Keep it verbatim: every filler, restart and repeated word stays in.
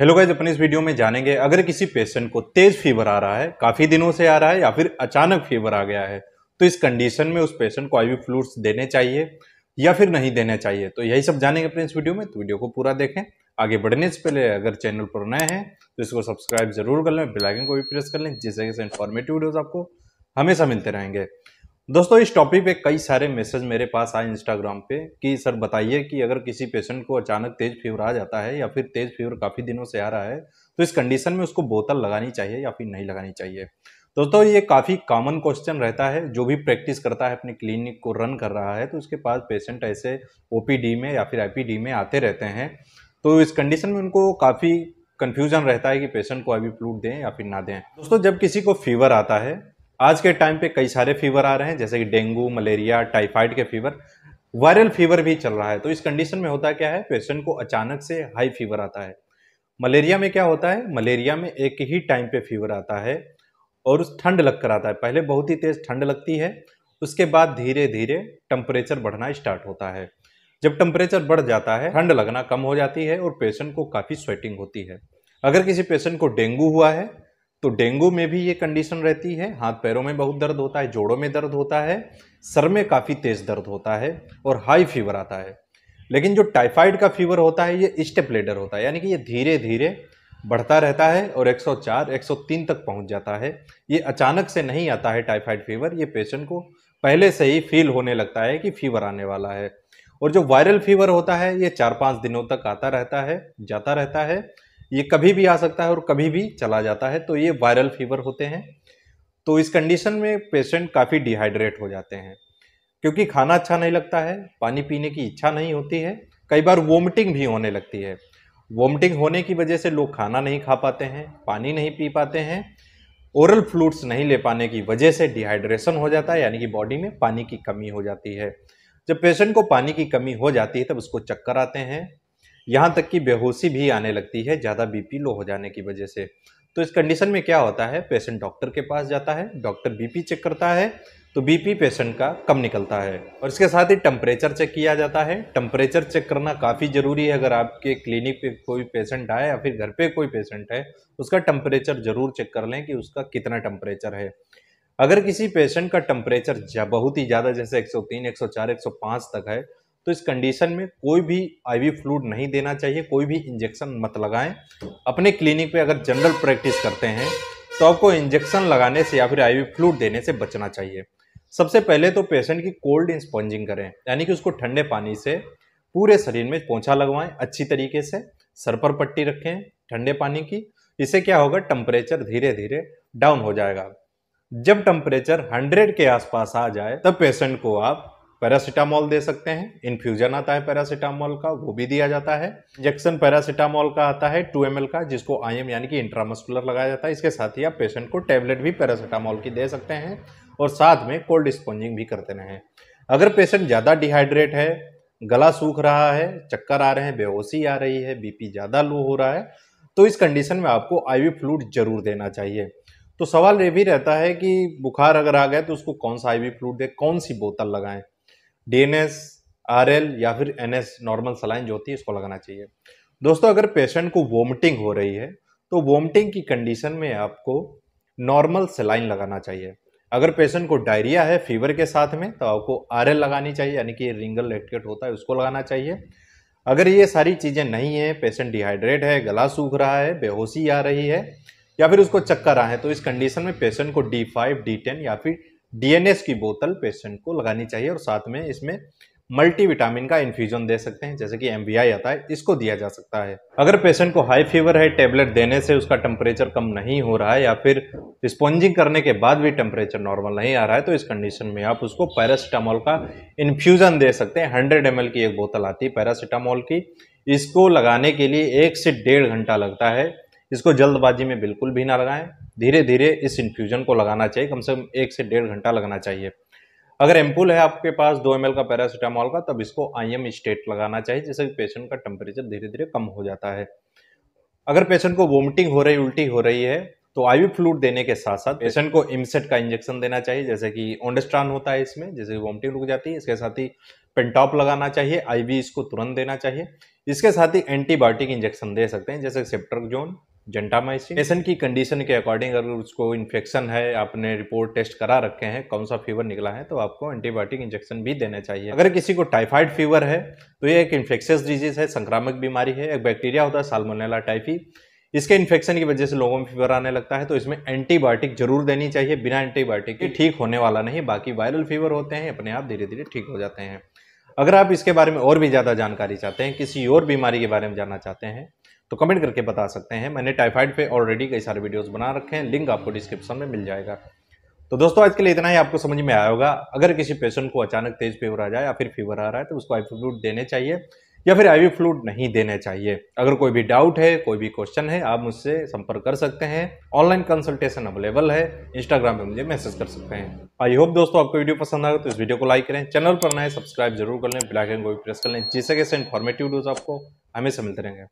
Hello guys, अपन इस video में जानेंगे अगर किसी पेशेंट को तेज फीवर आ रहा है, काफी दिनों से आ रहा है या फिर अचानक फीवर आ गया है, तो इस कंडीशन में उस पेशेंट को आईवी फ्लूइड्स देने चाहिए या फिर नहीं देने चाहिए। तो यही सब जानेंगे अपने इस वीडियो में, तो वीडियो को पूरा देखें। आगे बढ़ने से पहले अगर चैनल पर नए हैं तो इसको सब्सक्राइब जरूर कर लें, बेल आइकन को भी प्रेस कर लें, जिससे कि इन्फॉर्मेटिव वीडियोस आपको हमेशा मिलते रहेंगे। दोस्तों, इस टॉपिक पे कई सारे मैसेज मेरे पास आए इंस्टाग्राम पे कि सर बताइए कि अगर किसी पेशेंट को अचानक तेज फीवर आ जाता है या फिर तेज फीवर काफ़ी दिनों से आ रहा है, तो इस कंडीशन में उसको बोतल लगानी चाहिए या फिर नहीं लगानी चाहिए। दोस्तों, ये काफ़ी कॉमन क्वेश्चन रहता है। जो भी प्रैक्टिस करता है, अपनी क्लिनिक को रन कर रहा है, तो उसके पास पेशेंट ऐसे ओ पी डी में या फिर आई पी डी में आते रहते हैं। तो इस कंडीशन में उनको काफ़ी कन्फ्यूज़न रहता है कि पेशेंट को आई वी फ्लूइड दें या फिर ना दें। दोस्तों, जब किसी को फीवर आता है, आज के टाइम पे कई सारे फीवर आ रहे हैं, जैसे कि डेंगू, मलेरिया, टाइफाइड के फीवर, वायरल फीवर भी चल रहा है। तो इस कंडीशन में होता क्या है, पेशेंट को अचानक से हाई फीवर आता है। मलेरिया में क्या होता है, मलेरिया में एक ही टाइम पे फीवर आता है और उस ठंड लग कर आता है। पहले बहुत ही तेज़ ठंड लगती है, उसके बाद धीरे धीरे टेम्परेचर बढ़ना स्टार्ट होता है। जब टेम्परेचर बढ़ जाता है, ठंड लगना कम हो जाती है और पेशेंट को काफ़ी स्वेटिंग होती है। अगर किसी पेशेंट को डेंगू हुआ है तो डेंगू में भी ये कंडीशन रहती है, हाथ पैरों में बहुत दर्द होता है, जोड़ों में दर्द होता है, सर में काफ़ी तेज़ दर्द होता है और हाई फीवर आता है। लेकिन जो टाइफाइड का फीवर होता है, ये स्टेप लेडर होता है, यानी कि ये धीरे धीरे बढ़ता रहता है और एक सौ चार, एक सौ तीन तक पहुंच जाता है। ये अचानक से नहीं आता है टाइफाइड फीवर, ये पेशेंट को पहले से ही फील होने लगता है कि फीवर आने वाला है। और जो वायरल फीवर होता है, ये चार पाँच दिनों तक आता रहता है, जाता रहता है, ये कभी भी आ सकता है और कभी भी चला जाता है। तो ये वायरल फीवर होते हैं। तो इस कंडीशन में पेशेंट काफ़ी डिहाइड्रेट हो जाते हैं, क्योंकि खाना अच्छा नहीं लगता है, पानी पीने की इच्छा नहीं होती है, कई बार वोमिटिंग भी होने लगती है। वोमिटिंग होने की वजह से लोग खाना नहीं खा पाते हैं, पानी नहीं पी पाते हैं। ओरल फ्लूइड्स नहीं ले पाने की वजह से डिहाइड्रेशन हो जाता है, यानी कि बॉडी में पानी की कमी हो जाती है। जब पेशेंट को पानी की कमी हो जाती है, तब उसको चक्कर आते हैं, यहाँ तक कि बेहोशी भी आने लगती है, ज़्यादा बीपी लो हो जाने की वजह से। तो इस कंडीशन में क्या होता है, पेशेंट डॉक्टर के पास जाता है, डॉक्टर बीपी चेक करता है, तो बीपी पेशेंट का कम निकलता है। और इसके साथ ही टेम्परेचर चेक किया जाता है। टेम्परेचर चेक करना काफ़ी ज़रूरी है। अगर आपके क्लिनिक पे कोई पेशेंट आए या फिर घर पे कोई पेशेंट है, उसका टेम्परेचर ज़रूर चेक कर लें कि उसका कितना टेम्परेचर है। अगर किसी पेशेंट का टेम्परेचर बहुत ही ज़्यादा, जैसे एक सौ तीन एक सौ चार एक सौ पाँच तक है, तो इस कंडीशन में कोई भी आईवी फ्लूइड नहीं देना चाहिए, कोई भी इंजेक्शन मत लगाएं। अपने क्लिनिक पे अगर जनरल प्रैक्टिस करते हैं तो आपको इंजेक्शन लगाने से या फिर आईवी फ्लूइड देने से बचना चाहिए। सबसे पहले तो पेशेंट की कोल्ड स्पॉन्जिंग करें, यानी कि उसको ठंडे पानी से पूरे शरीर में पोंछा लगवाएं अच्छी तरीके से, सर पर पट्टी रखें ठंडे पानी की। इससे क्या होगा, टेम्परेचर धीरे धीरे डाउन हो जाएगा। जब टेम्परेचर हंड्रेड के आसपास आ जाए, तब पेशेंट को आप पैरासीटामॉल दे सकते हैं। इन्फ्यूजन आता है पैरासीटामॉल का, वो भी दिया जाता है। इंजेक्शन पैरासीटामॉल का आता है टू एम एल का, जिसको आई एम यानी कि इंट्रामस्कुलर लगाया जाता है। इसके साथ ही आप पेशेंट को टैबलेट भी पैरासीटामॉल की दे सकते हैं और साथ में कोल्ड स्पॉन्जिंग भी करते रहें। अगर पेशेंट ज़्यादा डिहाइड्रेट है, गला सूख रहा है, चक्कर आ रहे हैं, बेहोशी आ रही है, बीपी ज़्यादा लो हो रहा है, तो इस कंडीशन में आपको आईवी फ्लूइड जरूर देना चाहिए। तो सवाल ये भी रहता है कि बुखार अगर आ गया तो उसको कौन सा आईवी फ्लूइड दे, कौन सी बोतल लगाएं, D N S, R L या फिर एन एस नॉर्मल सलाइन जो होती है, इसको लगाना चाहिए। दोस्तों, अगर पेशेंट को वोमिटिंग हो रही है, तो वोमिटिंग की कंडीशन में आपको नॉर्मल सलाइन लगाना चाहिए। अगर पेशेंट को डायरिया है फीवर के साथ में, तो आपको आर एल लगानी चाहिए, यानी कि रिंगल लैक्टेट होता है, उसको लगाना चाहिए। अगर ये सारी चीज़ें नहीं है, पेशेंट डिहाइड्रेट है, गला सूख रहा है, बेहोशी आ रही है या फिर उसको चक्कर आए, तो इस कंडीशन में पेशेंट को डी फाइव, डी टेन या फिर डी एन एस की बोतल पेशेंट को लगानी चाहिए। और साथ में इसमें मल्टीविटामिन का इन्फ्यूजन दे सकते हैं, जैसे कि एम बी आई आता है, इसको दिया जा सकता है। अगर पेशेंट को हाई फीवर है, टेबलेट देने से उसका टेम्परेचर कम नहीं हो रहा है या फिर स्पॉन्जिंग करने के बाद भी टेम्परेचर नॉर्मल नहीं आ रहा है, तो इस कंडीशन में आप उसको पैरासीटामॉल का इन्फ्यूज़न दे सकते हैं। हंड्रेड एम एल की एक बोतल आती है पैरासीटामॉल की, इसको लगाने के लिए एक से डेढ़ घंटा लगता है। इसको जल्दबाजी में बिल्कुल भी ना लगाएं, धीरे धीरे इस इन्फ्यूजन को लगाना चाहिए, कम से कम एक से डेढ़ घंटा लगाना चाहिए। अगर एम्पुल है आपके पास दो एम एल का पैरासीटामॉल का, तब इसको आई एम स्टेट लगाना चाहिए, जिससे पेशेंट का टेम्परेचर धीरे धीरे कम हो जाता है। अगर पेशेंट को वोमिटिंग हो रही, उल्टी हो रही है, तो आईवी फ्लूइड देने के साथ साथ पेशेंट को इमसेट का इंजेक्शन देना चाहिए, जैसे कि ओंडस्ट्रॉन होता है इसमें, जैसे वोमिटिंग रुक जाती है। इसके साथ ही पेंटॉप लगाना चाहिए, आईवी इसको तुरंत देना चाहिए। इसके साथ ही एंटीबायोटिक इंजेक्शन दे सकते हैं जैसे सेफ्ट्रियाक्सोन, जेंटामाइसिन। पेशेंट की कंडीशन के अकॉर्डिंग अगर उसको इन्फेक्शन है, आपने रिपोर्ट टेस्ट करा रखे हैं, कौन सा फीवर निकला है, तो आपको एंटीबायोटिक इंजेक्शन भी देना चाहिए। अगर किसी को टाइफाइड फीवर है तो ये एक इन्फेक्शियस डिजीज है, संक्रामक बीमारी है। एक बैक्टीरिया होता है साल्मोनेला टाइफी, इसके इन्फेक्शन की वजह से लोगों में फीवर आने लगता है, तो इसमें एंटीबायोटिक जरूर देनी चाहिए। बिना एंटीबायोटिक के ठीक होने वाला नहीं। बाकी वायरल फीवर होते हैं, अपने आप धीरे धीरे ठीक हो जाते हैं। अगर आप इसके बारे में और भी ज़्यादा जानकारी चाहते हैं, किसी और बीमारी के बारे में जानना चाहते हैं, तो कमेंट करके बता सकते हैं। मैंने टाइफाइड पे ऑलरेडी कई सारे वीडियोस बना रखे हैं, लिंक आपको डिस्क्रिप्शन में मिल जाएगा। तो दोस्तों आज के लिए इतना ही, आपको समझ में आया होगा। अगर किसी पेशेंट को अचानक तेज फीवर आ जाए या फिर फीवर आ रहा है तो उसको आईवी फ्लूइड देने चाहिए या फिर आईवी फ्लूइड नहीं देने चाहिए। अगर कोई भी डाउट है, कोई भी क्वेश्चन है, आप मुझसे संपर्क कर सकते हैं। ऑनलाइन कंसल्टेशन अवेलेबल है, इंस्टाग्राम पे मुझे मैसेज कर सकते हैं। आई होप दोस्तों आपको वीडियो पसंद आएगा, तो इस वीडियो को लाइक करें, चैनल पर नए सब्सक्राइब जरूर कर लें, बेल आइकन को भी प्रेस कर लें, जिससे कि इनफॉर्मेटिव वीडियोस आपको हमेशा मिलते रहेंगे।